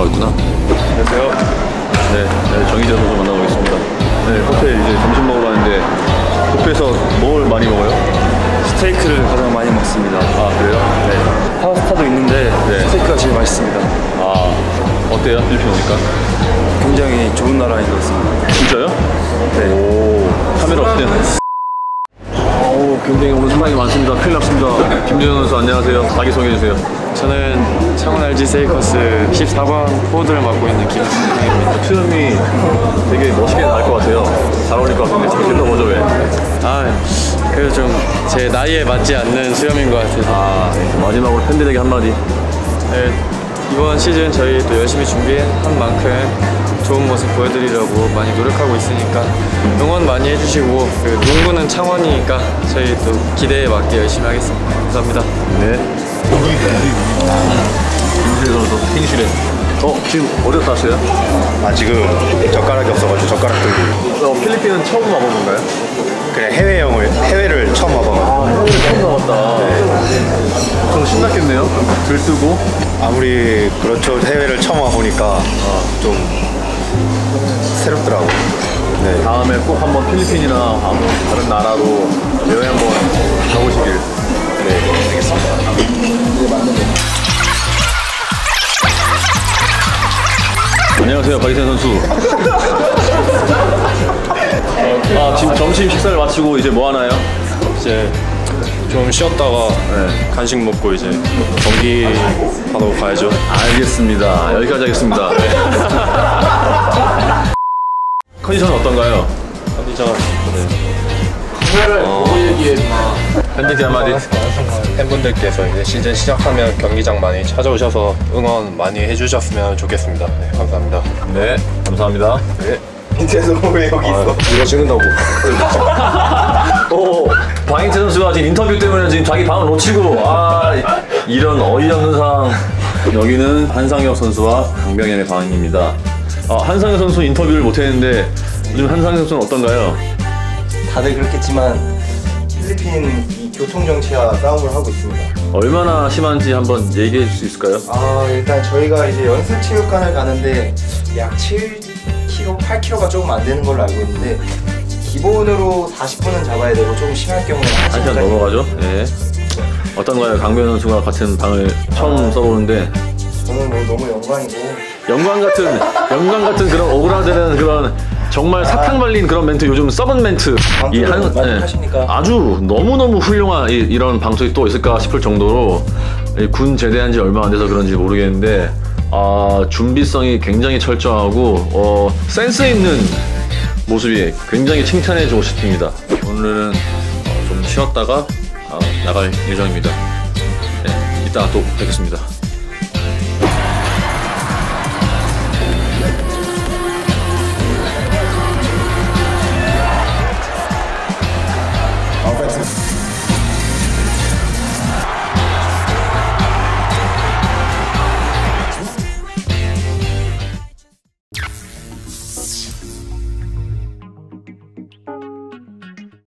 들어가 있구나. 안녕하세요. 네, 정의재 선수 만나고 있습니다. 네, 호텔 이제 점심 먹으러 왔는데 호텔에서 뭘 많이 먹어요? 스테이크를 가장 많이 먹습니다. 아, 그래요? 네. 파스타도 있는데 네. 스테이크가 제일 맛있습니다. 아, 어때요? 필리핀 오니까? 굉장히 좋은 나라인 것 같습니다. 진짜요? 네. 오, 카메라 없대요. 굉장히 오늘 사람이 많습니다. 큰일 났습니다. 김준호 선수 안녕하세요. 자기소개해주세요. 저는 창원 LG 세이커스 14번 포워드를 맡고 있는 김준호입니다. 수염이 되게 멋있게 날 것 같아요. 잘 어울릴 것 같은데 좀 길러보죠 왜? 아, 그래도 좀 제 나이에 맞지 않는 수염인 것 같아서. 아, 네. 마지막으로 팬들에게 한마디. 네, 이번 시즌 저희 또 열심히 준비한 만큼 좋은 모습 보여드리려고 많이 노력하고 있으니까 응원 많이 해주시고, 그 농구는 창원이니까 저희 또 기대에 맞게 열심히 하겠습니다. 감사합니다. 네. 김준호 선수 핀실에. 지금 어디서 하세요? 아, 지금 젓가락이 없어가지고 젓가락 들고. 필리핀은 처음 와본 건가요? 그냥 해외를 처음 와봐가지고. 아, 해외를 처음 와봤다. 네. 좀 신났겠네요? 들뜨고? 아무리 그렇죠. 해외를 처음 와보니까 좀 새롭더라고. 네. 다음에 꼭 한번 필리핀이나 아무 다른 나라로 여행 한번 가보시길. 네, 알겠습니다. 안녕하세요, 박기태 선수. 지금 점심 식사를 마치고 이제 뭐 하나요? 이제 좀 쉬었다가 네. 간식 먹고 이제 경기 하러 가야죠. 알겠습니다. 여기까지 하겠습니다. 네. 컨디션은 어떤가요? 컨디션 팬들께 한마디. 팬분들께서 이제 시즌 시작하면 경기장 많이 찾아오셔서 응원 많이 해주셨으면 좋겠습니다. 네, 감사합니다. 네, 감사합니다. 네. 민재도 왜 여기 있어? 이거 찍는다고. 방인태 선수가 지금 인터뷰 때문에 지금 자기 방을 놓치고, 이런 어이없는 상황. 여기는 한상혁 선수와 강병현의 방입니다. 한상혁 선수 인터뷰를 못했는데 요즘 한상혁 선수는 어떤가요? 다들 그렇겠지만 필리핀 이 교통정체와 싸움을 하고 있습니다. 얼마나 심한지 한번 얘기해 줄 수 있을까요? 일단 저희가 이제 연습체육관을 가는데 약 8km가 조금 안 되는 걸로 알고 있는데 기본으로 40분은 잡아야 되고 조금 심할 경우는 1시간 넘어가죠? 네. 어떤가요? 강병현 선수와 같은 방을 처음 써보는데 저는 너무 영광이고 영광 같은 그런 오그라드는 그런 정말 사탕 말린 그런 멘트, 요즘 썩은 멘트 이 하십니까? 아주 너무너무 훌륭한 이런 방송이 또 있을까 싶을 정도로 군 제대한 지 얼마 안 돼서 그런지 모르겠는데 준비성이 굉장히 철저하고 센스 있는 모습이 굉장히 칭찬해 주고 싶습니다. 오늘은 좀 쉬었다가 나갈 예정입니다. 네, 이따 또 뵙겠습니다.